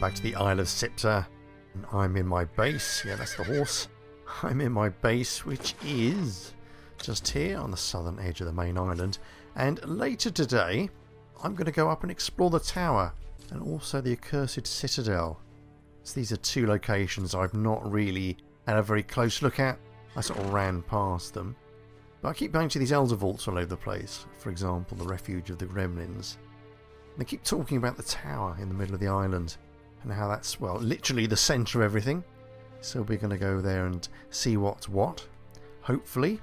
Welcome back to the Isle of Siptah. And I'm in my base. Yeah, that's the horse. I'm in my base, which is just here on the southern edge of the main island. And later today, I'm going to go up and explore the tower and also the Accursed Citadel. So these are two locations I've not really had a very close look at. I sort of ran past them. But I keep going to these Elder Vaults all over the place. For example, the Refuge of the Gremlins. They keep talking about the tower in the middle of the island and how that's, well, literally the centre of everything. So we're going to go there and see what's what, hopefully.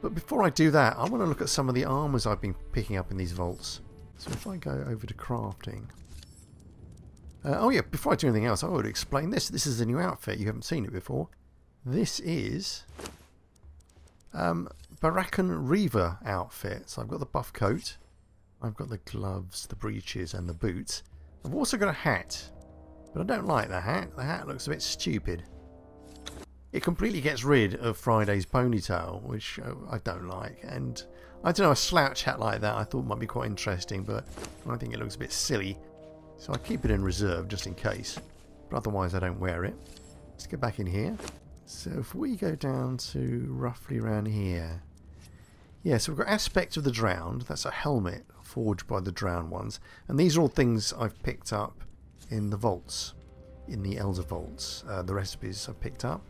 But before I do that, I want to look at some of the armours I've been picking up in these vaults. So if I go over to crafting... oh yeah, before I do anything else, I would explain this. This is a new outfit. You haven't seen it before. This is Barakan Riva outfit. So I've got the buff coat. I've got the gloves, the breeches and the boots. I've also got a hat, but I don't like the hat. The hat looks a bit stupid. It completely gets rid of Friday's ponytail, which I don't like. And I don't know, a slouch hat like that I thought might be quite interesting, but I think it looks a bit silly. So I keep it in reserve just in case, but otherwise I don't wear it. Let's get back in here. So if we go down to roughly around here. Yeah, so we've got Aspect of the Drowned. That's a helmet forged by the Drowned Ones. And these are all things I've picked up in the vaults, in the Elder Vaults. The recipes I've picked up.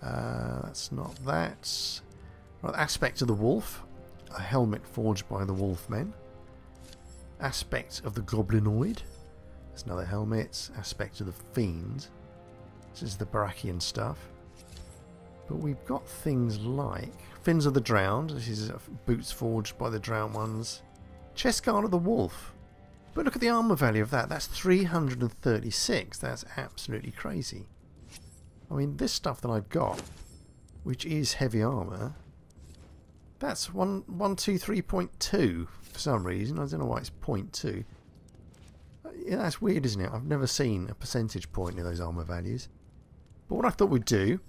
That's not that. Right, Aspect of the Wolf. A helmet forged by the Wolfmen. Aspect of the Goblinoid. That's another helmet. Aspect of the Fiend. This is the Barakian stuff. But we've got things like Fins of the Drowned. This is boots forged by the Drowned Ones. Chestguard of the Wolf. But look at the armour value of that. That's 336. That's absolutely crazy. I mean, this stuff that I've got, which is heavy armour, that's 123.2 for some reason. I don't know why it's 0.2. Yeah, that's weird, isn't it? I've never seen a percentage point in those armour values. But what I thought we'd do,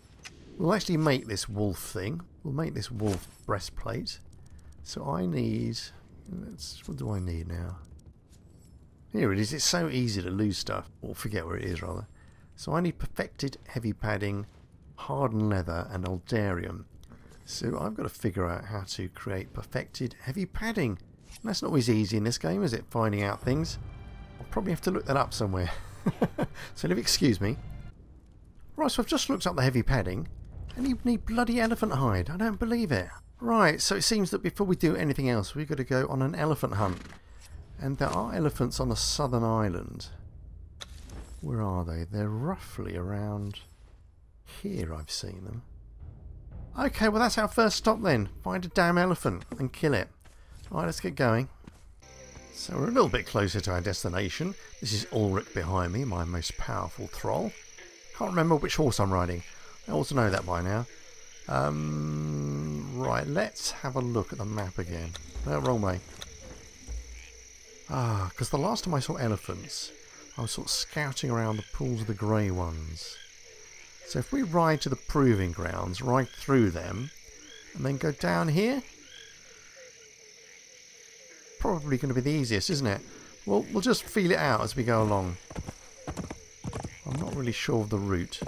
we'll actually make this wolf thing. We'll make this wolf breastplate. So I need... what do I need now? Here it is. It's so easy to lose stuff. Or forget where it is, rather. So I need perfected heavy padding, hardened leather and Eldarium. So I've got to figure out how to create perfected heavy padding. And that's not always easy in this game, is it? Finding out things. I'll probably have to look that up somewhere. So if you excuse me. Right, so I've just looked up the heavy padding. And you need bloody elephant hide. I don't believe it. Right, so it seems that before we do anything else, we've got to go on an elephant hunt. And there are elephants on the southern island. Where are they? They're roughly around here, I've seen them. Okay, well that's our first stop then. Find a damn elephant and kill it. Alright, let's get going. So we're a little bit closer to our destination. This is Ulrich behind me, my most powerful thrall. Can't remember which horse I'm riding. I ought to know that by now. Right, let's have a look at the map again. No, wrong way. Ah, because the last time I saw elephants, I was sort of scouting around the pools of the grey ones. So if we ride to the proving grounds, ride through them, and then go down here, probably going to be the easiest, isn't it? Well, we'll just feel it out as we go along. I'm not really sure of the route.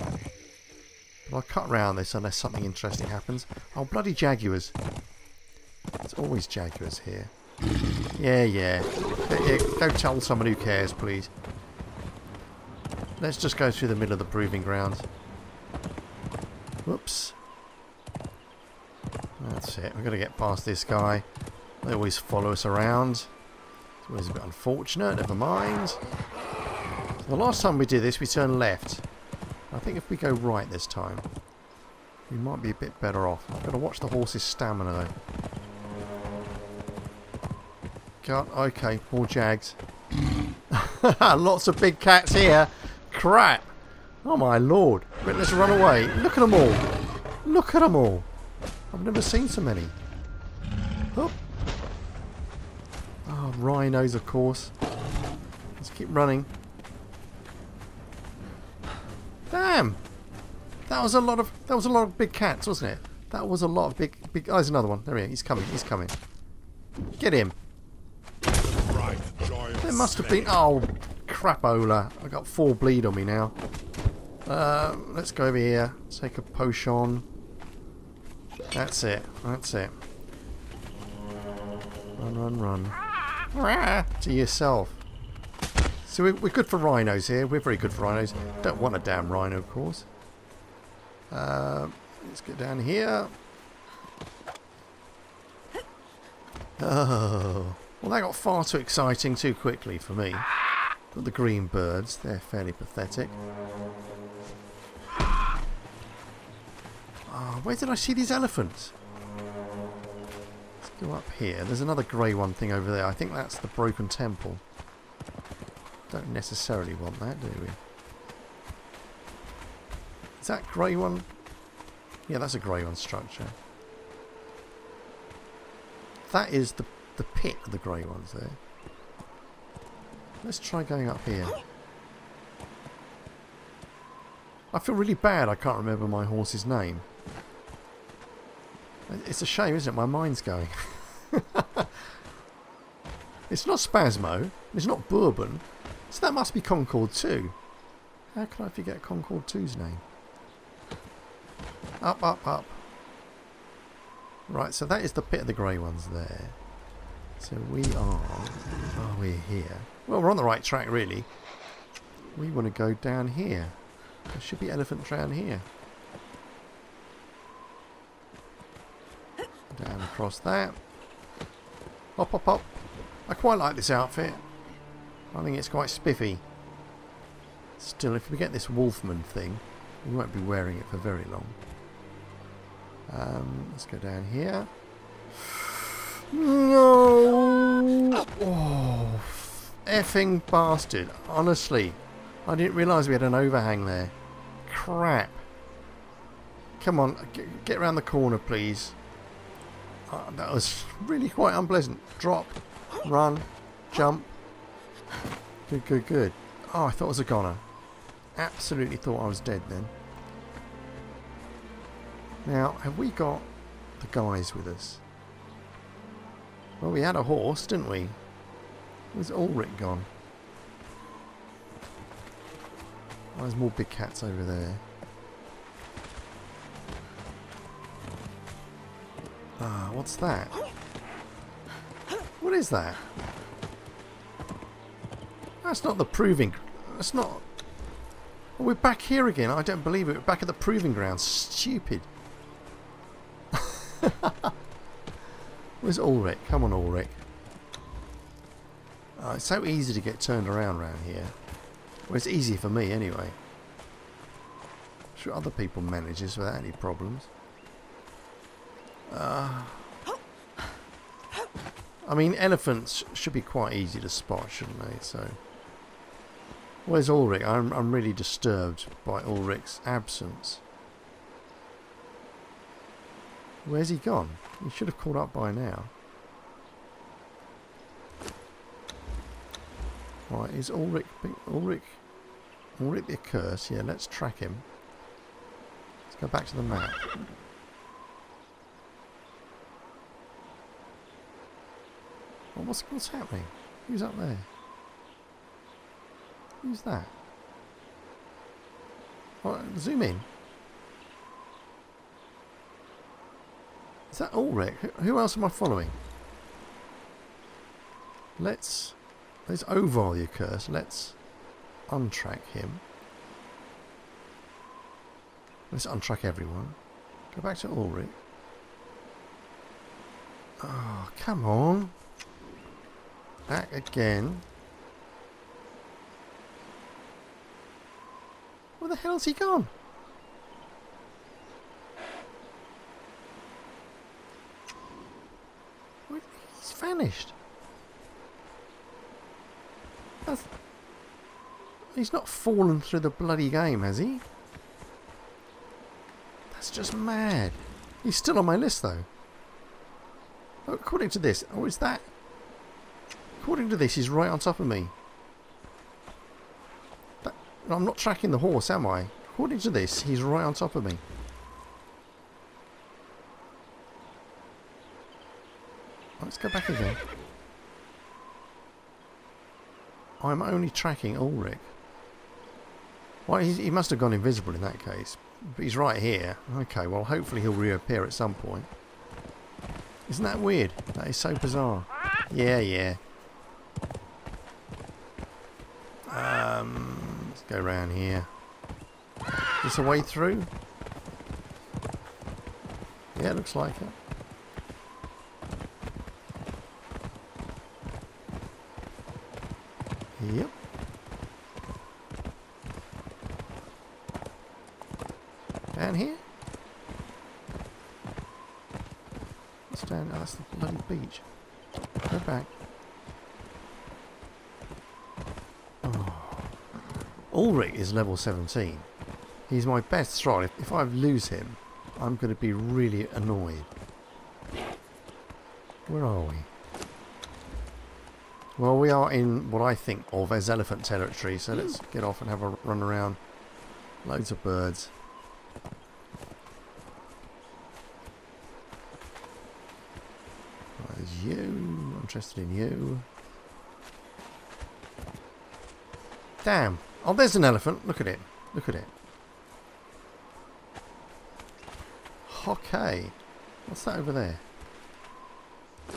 I'll cut round this unless something interesting happens. Oh, bloody jaguars. There's always jaguars here. Yeah, yeah. Go tell someone who cares, please. Let's just go through the middle of the proving grounds. Whoops. That's it. We've got to get past this guy. They always follow us around. It's always a bit unfortunate. Never mind. So the last time we did this, we turned left. I think if we go right this time, we might be a bit better off. I've got to watch the horse's stamina though. God, okay, poor jags. Lots of big cats here. Crap. Oh my lord. Right, let's run away. Look at them all. Look at them all. I've never seen so many. Oh, oh rhinos of course. Let's keep running. Damn, that was a lot of big cats, wasn't it? That was a lot of big. Oh, there's another one. There he is. He's coming. He's coming. Get him. Right, there must have been. Oh, crapola. I got 4 bleed on me now. Let's go over here, take a potion. That's it, that's it. Run, run, run. Rah! To yourself. So we're good for rhinos here. We're very good for rhinos. Don't want a damn rhino, of course. Let's get down here. Oh. Well, that got far too exciting too quickly for me. Got the green birds. They're fairly pathetic. Oh, where did I see these elephants? Let's go up here. There's another grey one thing over there. I think that's the broken temple. Don't necessarily want that, do we? Is that grey one? Yeah, that's a grey one structure. That is the pit of the grey ones there. Let's try going up here. I feel really bad I can't remember my horse's name. It's a shame, isn't it? My mind's going. It's not Spasmo. It's not Bourbon. So that must be Concord 2. How can I forget Concord 2's name? Up, up, up. Right, so that is the pit of the grey ones there. So we are... Oh, we're here. Well, we're on the right track, really. We want to go down here. There should be elephant down here. Down across that. Hop, hop, hop. I quite like this outfit. I think it's quite spiffy. Still, if we get this wolfman thing, we won't be wearing it for very long. Let's go down here. No! Oh, effing bastard. Honestly, I didn't realise we had an overhang there. Crap. Come on, get round the corner, please. Oh, that was really quite unpleasant. Drop, run, jump. Good, good, good. Oh, I thought I was a goner. Absolutely thought I was dead then. Now, have we got the guys with us? Well, we had a horse, didn't we? Where's Ulrich gone? Oh, there's more big cats over there. Ah, what's that? What is that? That's not the proving... That's not... Oh, we're back here again. I don't believe it. We're back at the proving ground. Stupid. Where's Ulrich? Come on, Ulrich. Oh, it's so easy to get turned around here. Well, it's easy for me, anyway. I'm sure other people manage this without any problems. I mean, elephants should be quite easy to spot, shouldn't they? So... Where's Ulrich? I'm really disturbed by Ulrich's absence. Where's he gone? He should have caught up by now. Right, is Ulrich the Accursed? Yeah, let's track him. Let's go back to the map. Oh, what's happening? Who's up there? Who's that? Well, zoom in. Is that Ulrich? Who else am I following? Let's... There's Ovar the Accursed. Let's untrack him. Let's untrack everyone. Go back to Ulrich. Oh, come on. Back again. Where the hell's he gone? He's vanished. He's not fallen through the bloody game, has he? That's just mad. He's still on my list, though. Oh, according to this, oh, is that? According to this, he's right on top of me. I'm not tracking the horse, am I? According to this, he's right on top of me. Let's go back again. I'm only tracking Ulrich. Well, he must have gone invisible in that case. But he's right here. Okay, well, hopefully he'll reappear at some point. Isn't that weird? That is so bizarre. Yeah, yeah. Let's go around here. Is this a way through? Yeah, looks like it. Yep. Down here? It's down, oh, that's the bloody beach. Go back. Oh. Ulrich is level 17. He's my best thrower. If I lose him, I'm going to be really annoyed. Where are we? Well, we are in what I think of as elephant territory, so let's get off and have a run around. Loads of birds. Right, there's you. I'm interested in you. Damn. Oh, there's an elephant. Look at it. Look at it. Okay. What's that over there?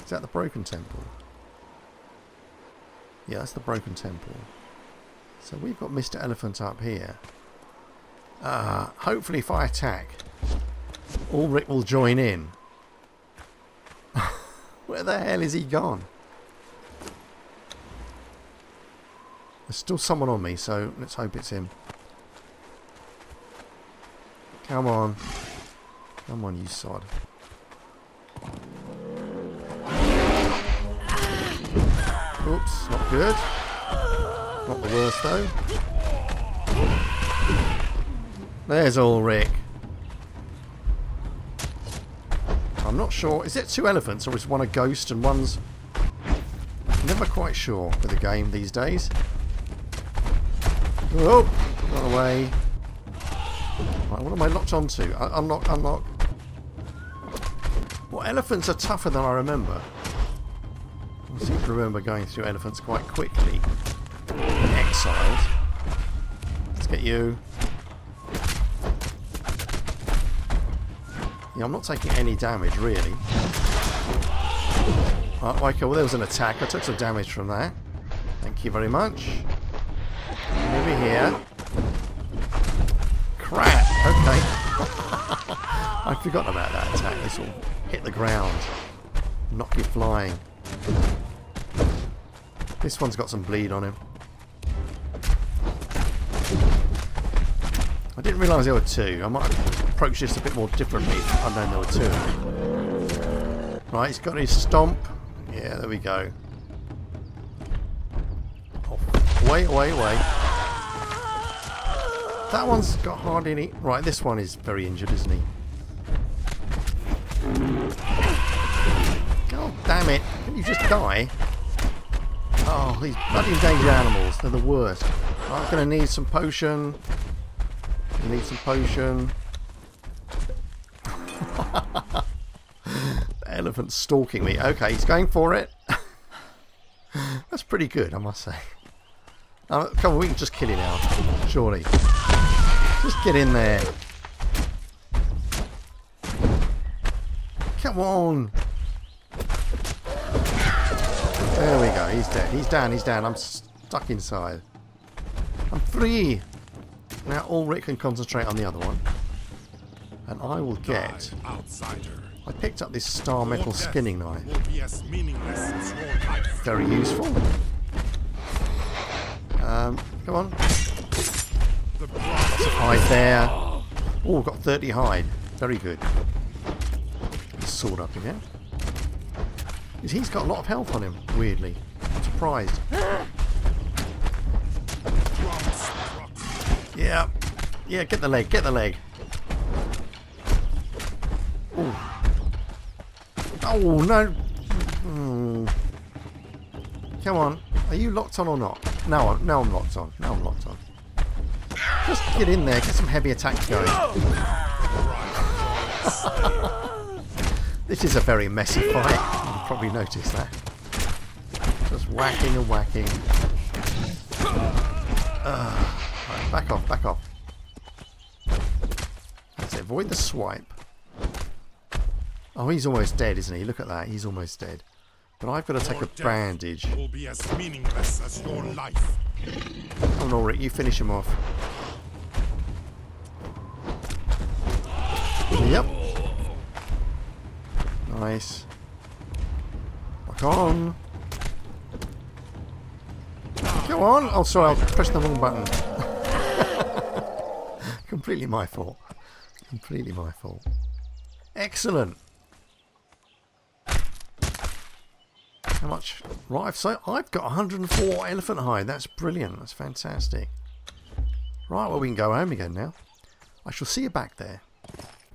Is that the Broken Temple? Yeah, that's the Broken Temple. So we've got Mr. Elephant up here. Hopefully if I attack, Ulrich will join in. Where the hell is he gone? There's still someone on me, so let's hope it's him. Come on. Come on, you sod. Oops, not good. Not the worst though. There's Ulrich. I'm not sure. Is it two elephants or is one a ghost and one's... Never quite sure with the game these days. Oh, got away. Right, what am I locked onto? Unlock, unlock. Well, elephants are tougher than I remember. I seem to remember going through elephants quite quickly. Exiles. Let's get you. Yeah, I'm not taking any damage, really. Right, okay, well, there was an attack. I took some damage from that. Thank you very much. Over here. Crap! Okay. I'd forgotten about that attack. This will hit the ground. Knock you flying. This one's got some bleed on him. I didn't realise there were two. I might have approached this a bit more differently if I'd known there were two. Right, he's got his stomp. Yeah, there we go. Oh, wait, wait, wait. That one's got hardly any... Right, this one is very injured, isn't he? God damn it. Can you just die? Oh, these bloody endangered animals, they're the worst. I'm going to need some potion. I need some potion. The elephant's stalking me. Okay, he's going for it. That's pretty good, I must say. Come on, we can just kill him now, surely. Just get in there. Come on. There we go, he's dead. He's down, he's down. I'm stuck inside. I'm free! Now Ulrich can concentrate on the other one. And I will get... I picked up this star metal skinning knife. Very useful. Come on. Lots of hide there. Oh, got 30 hide. Very good. Sword up in here. He's got a lot of health on him, weirdly. I'm surprised. Yeah. Yeah, get the leg, get the leg. Ooh. Oh, no. Mm. Come on. Are you locked on or not? No, no, I'm locked on. No, I'm locked on. Just get in there, get some heavy attacks going. This is a very messy fight. Probably noticed that. Just whacking and whacking. Right, back off, back off. Let's avoid the swipe. Oh, he's almost dead, isn't he? Look at that, he's almost dead. But I've got to take a bandage. Will be as meaningless as your life. Come on, Ulrich, you finish him off. Yep. Nice. Back on. Go on. Oh, sorry, I pressed the wrong button. Completely my fault. Completely my fault. Excellent. How much? Right, so I've got 104 elephant hide. That's brilliant. That's fantastic. Right, well, we can go home again now. I shall see you back there.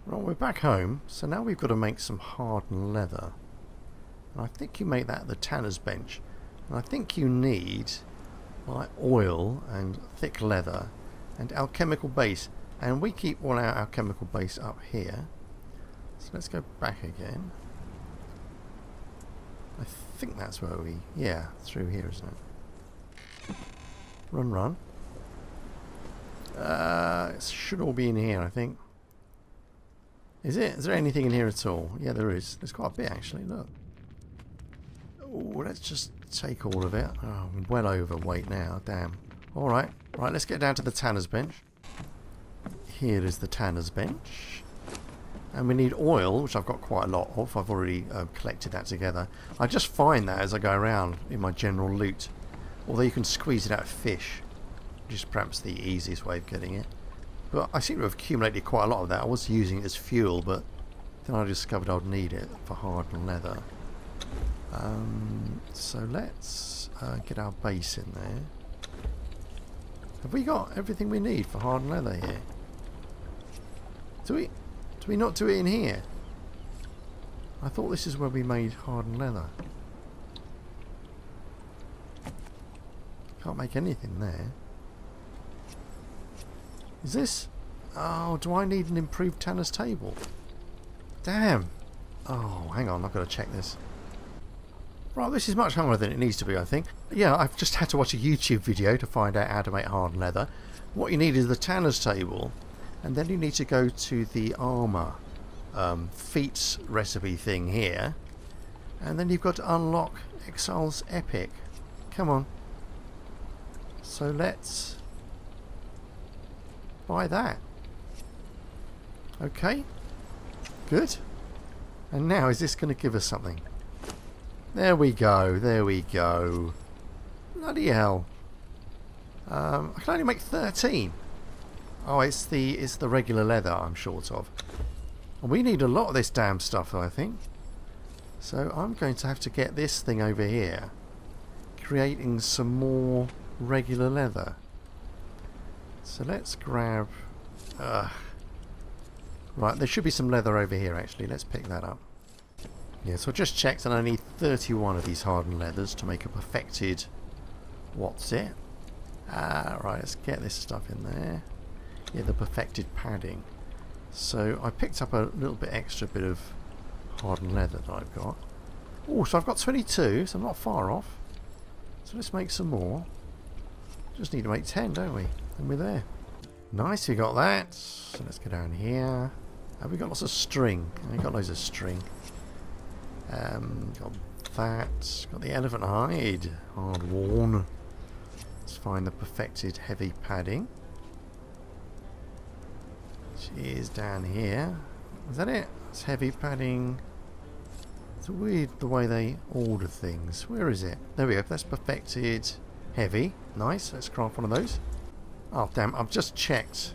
Right, we're back home. So now we've got to make some hardened leather. And I think you make that at the tanner's bench. And I think you need like oil and thick leather and alchemical base. And we keep all our alchemical base up here. So let's go back again. I think that's where we... yeah, through here, isn't it? Run, run. It should all be in here, I think. Is it? Is there anything in here at all? Yeah, there is. There's quite a bit, actually. Look. Oh, let's just take all of it. Oh, I'm well overweight now. Damn. All right. Right, let's get down to the tanner's bench. Here is the tanner's bench. And we need oil, which I've got quite a lot of. I've already collected that together. I just find that as I go around in my general loot. Although you can squeeze it out of fish, which is perhaps the easiest way of getting it. But I seem to have accumulated quite a lot of that. I was using it as fuel, but then I discovered I'd need it for hardened leather. So let's get our base in there. Have we got everything we need for hardened leather here? Do we... we not do it in here? I thought this is where we made hardened leather. Can't make anything there. Is this... oh, do I need an improved tanner's table? Damn. Oh, hang on, I've got to check this. Right, this is much harder than it needs to be, I think. Yeah, I've just had to watch a YouTube video to find out how to make hardened leather. What you need is the tanner's table. And then you need to go to the armor feats recipe thing here. And then you've got to unlock Exile's Epic. Come on. So let's buy that. Okay. Good. And now is this going to give us something? There we go. There we go. Bloody hell. I can only make 13. Oh, it's the regular leather I'm short of. And we need a lot of this damn stuff, I think. So I'm going to have to get this thing over here. Creating some more regular leather. So let's grab... right, there should be some leather over here, actually. Let's pick that up. Yeah, so I just checked and I need 31 of these hardened leathers to make a perfected... what's it? Right, let's get this stuff in there. Yeah, the perfected padding. So I picked up a little bit extra bit of hardened leather that I've got. Oh, so I've got 22, so I'm not far off. So let's make some more. Just need to make 10, don't we? And we're there. Nice, we got that. So let's go down here. Have we got lots of string? We've got loads of string. Got that. Got the elephant hide. Hard worn. Let's find the perfected heavy padding. Is down here. Is that it? It's heavy padding. It's weird the way they order things. Where is it? There we go. That's perfected heavy. Nice. Let's craft one of those. Oh damn, I've just checked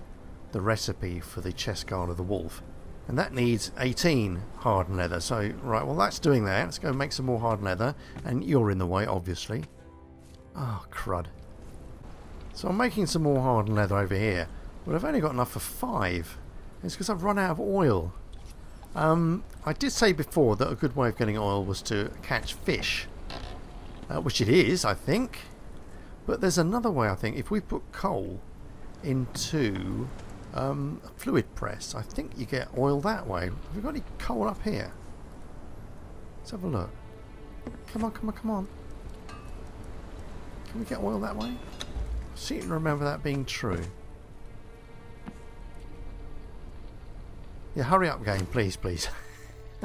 the recipe for the Chestguard of the Wolf. And that needs 18 hardened leather. So right, well that's doing that. Let's go make some more hardened leather. And you're in the way, obviously. Oh crud. So I'm making some more hardened leather over here. Well, I've only got enough for 5. It's because I've run out of oil. I did say before that a good way of getting oil was to catch fish, which it is, I think. But there's another way, I think. If we put coal into a fluid press, I think you get oil that way. Have we got any coal up here? Let's have a look. Come on, come on, come on. Can we get oil that way? I seem to remember that being true. Yeah, hurry up game, please, please.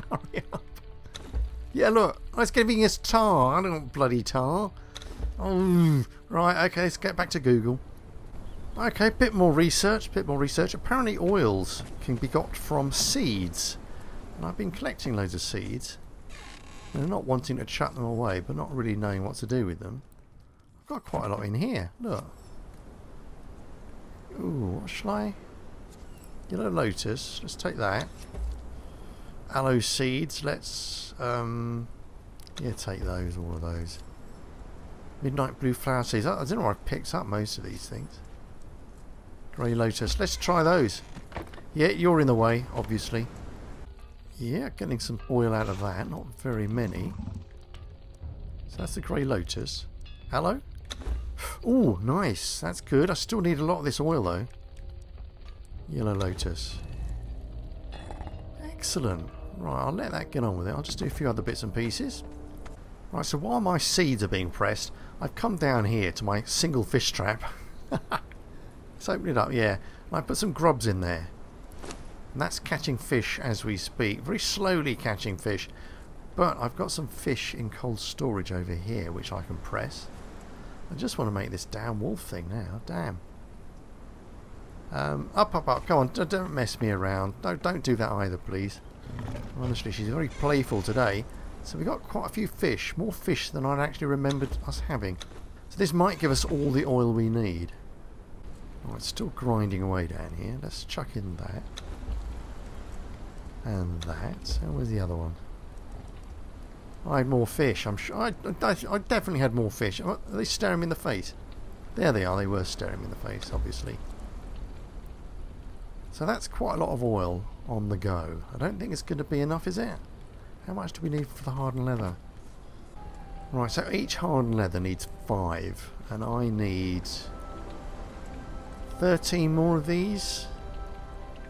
Hurry up. Yeah, look, it's giving us tar. I don't want bloody tar. Oh, right, okay, let's get back to Google. Okay, bit more research, bit more research. Apparently oils can be got from seeds. And I've been collecting loads of seeds. And not wanting to chuck them away, but not really knowing what to do with them. I've got quite a lot in here, look. Ooh, what shall I? Yellow lotus, let's take that. Aloe seeds, let's yeah, take those, all of those. Midnight blue flower seeds, I don't know where I picked up most of these things. Grey lotus, let's try those. Yeah, you're in the way, obviously. Yeah, getting some oil out of that, not very many. So that's the grey lotus. Aloe? Ooh, nice, that's good. I still need a lot of this oil though. Yellow lotus. Excellent. Right, I'll let that get on with it. I'll just do a few other bits and pieces. Right, so while my seeds are being pressed, I've come down here to my single fish trap. Let's open it up, yeah. And I put some grubs in there. And that's catching fish as we speak. Very slowly catching fish. But I've got some fish in cold storage over here, which I can press. I just want to make this damn wolf thing now. Damn. Up, up, up. Go on, don't mess me around. Don't do that either, please. Honestly, she's very playful today. So we got quite a few fish. More fish than I'd actually remembered us having. So this might give us all the oil we need. Oh, it's still grinding away down here. Let's chuck in that. And that. And where's the other one? I had more fish, I'm sure. I definitely had more fish. Are they staring me in the face? There they are. They were staring me in the face, obviously. So that's quite a lot of oil on the go. I don't think it's going to be enough, is it? How much do we need for the hardened leather? Right, so each hardened leather needs 5. And I need 13 more of these.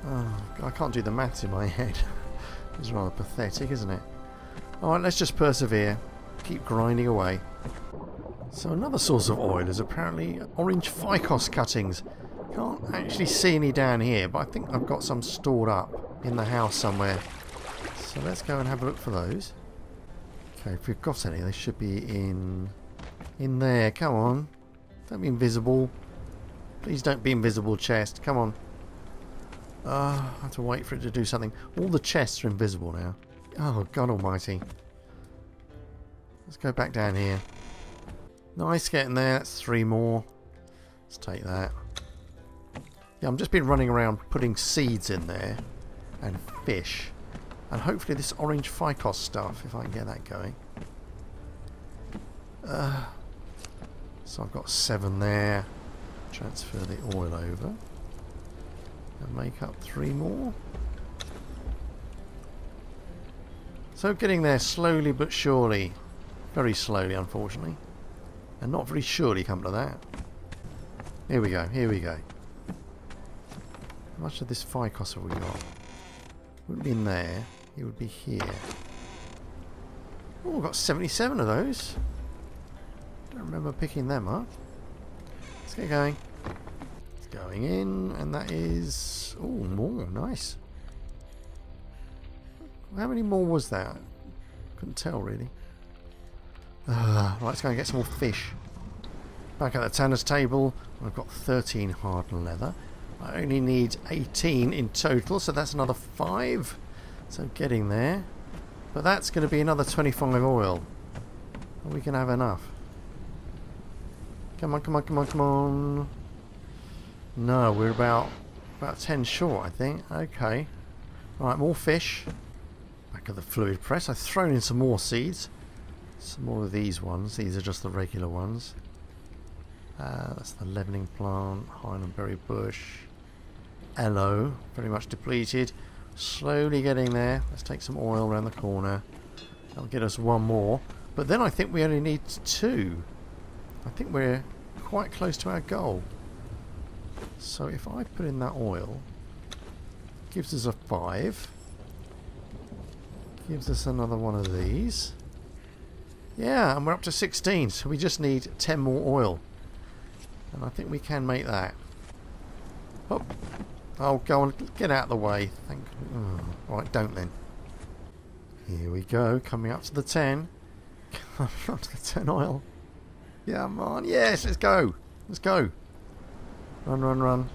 Oh, I can't do the maths in my head. It's rather pathetic, isn't it? Alright, let's just persevere. Keep grinding away. So another source of oil is apparently orange ficus cuttings. Can't actually see any down here, but I think I've got some stored up in the house somewhere. So let's go and have a look for those. Okay, if we've got any, they should be in there. Come on. Don't be invisible. Please don't be invisible, chest. Come on. I have to wait for it to do something. All the chests are invisible now. Oh, God almighty. Let's go back down here. Nice getting there. That's 3 more. Let's take that. Yeah, I've just been running around putting seeds in there and fish. And hopefully this orange ficus stuff, if I can get that going. So I've got 7 there. Transfer the oil over. And make up 3 more. So getting there slowly but surely. Very slowly, unfortunately. And not very surely come to that. Here we go, here we go. How much of this ficus have we got? Wouldn't be in there. It would be here. Oh, we've got 77 of those. Don't remember picking them up. Let's get going. It's going in, and that is... Oh, more. Nice. How many more was that? Couldn't tell, really. Right, let's go and get some more fish. Back at the tanner's table. I've got 13 hardened leather. I only need 18 in total, so that's another 5. So getting there. But that's going to be another 25 oil. Are we going to have enough? Come on, come on, come on, come on. No, we're about 10 short, I think. Okay. Right, more fish. Back at the fluid press. I've thrown in some more seeds. Some more of these ones. These are just the regular ones. That's the leavening plant, Highlandberry bush. Aloe, very much depleted. Slowly getting there. Let's take some oil around the corner. That'll get us 1 more. But then I think we only need 2. I think we're quite close to our goal. So if I put in that oil, gives us a 5. Gives us another one of these. Yeah, and we're up to 16, so we just need 10 more oil. And I think we can make that. Oh, oh, go on, get out of the way. Thank you. Oh, right, don't then. Here we go, coming up to the 10. Coming up to the 10 oil. Yeah, come on, yes, let's go. Let's go. Run, run, run.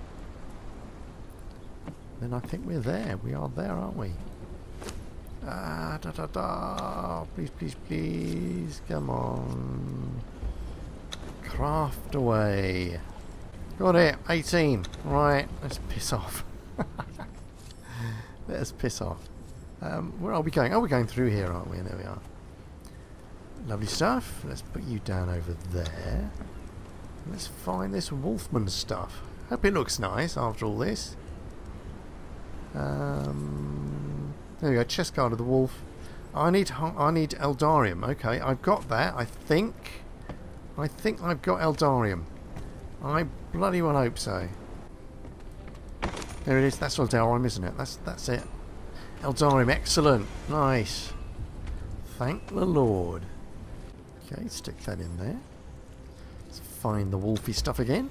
Then I think we're there. We are there, aren't we? Ah, da da da. Please, please, please. Come on. Craft away. Got it. 18. Right. Let's piss off. Let us piss off. Where are we going? Oh, we're going through here, aren't we? There we are. Lovely stuff. Let's put you down over there. Let's find this Wolfman stuff. Hope it looks nice after all this. There we go. Chestguard of the Wolf. I need Eldarium. Okay, I've got that. I think I've got Eldarium. I bloody well hope so. There it is. That's Eldarium, isn't it? That's it. Eldarium, excellent, nice. Thank the Lord. Okay, stick that in there. Let's find the wolfy stuff again.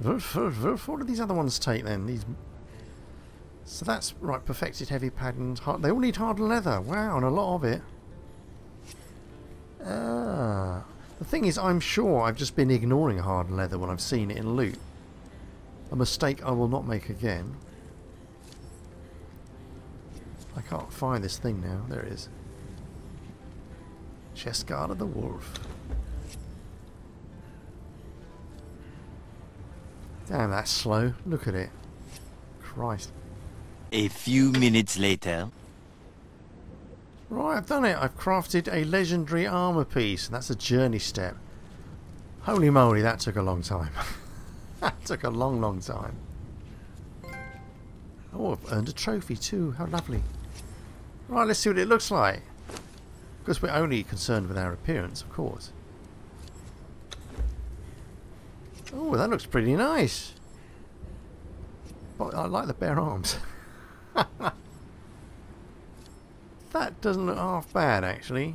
What do these other ones take then? These. So that's right. Perfected heavy padding. They all need hard leather. Wow, and a lot of it. Ah. The thing is, I'm sure I've just been ignoring hard leather when I've seen it in loot. A mistake I will not make again. I can't find this thing now. There it is. Chestguard of the Wolf. Damn, that's slow. Look at it. Christ. A few minutes later. Right, I've done it. I've crafted a legendary armour piece. And that's a journey step. Holy moly, that took a long time. That took a long, long time. Oh, I've earned a trophy too. How lovely. Right, let's see what it looks like. Because we're only concerned with our appearance, of course. Oh, that looks pretty nice. But I like the bare arms. That doesn't look half bad, actually.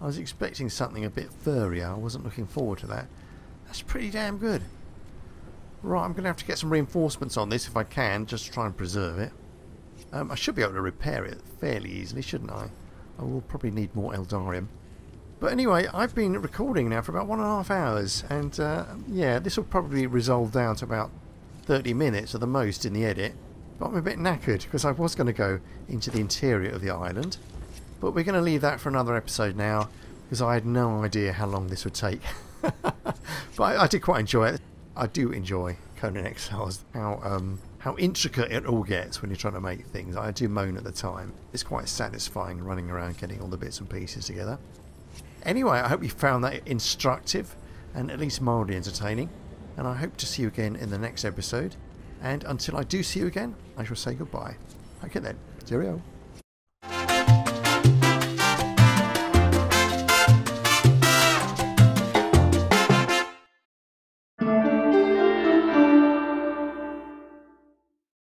I was expecting something a bit furrier. I wasn't looking forward to that. That's pretty damn good. Right, I'm going to have to get some reinforcements on this if I can, just to try and preserve it. I should be able to repair it fairly easily, shouldn't I? I will probably need more Eldarium. But anyway, I've been recording now for about 1.5 hours, and yeah, this will probably resolve down to about 30 minutes at the most in the edit. But I'm a bit knackered because I was going to go into the interior of the island. But we're going to leave that for another episode now because I had no idea how long this would take. But I did quite enjoy it. I do enjoy Conan Exiles, how intricate it all gets when you're trying to make things. I do moan at the time. It's quite satisfying running around getting all the bits and pieces together. Anyway, I hope you found that instructive and at least mildly entertaining. And I hope to see you again in the next episode. And until I do see you again, I shall say goodbye. Okay then, cheerio.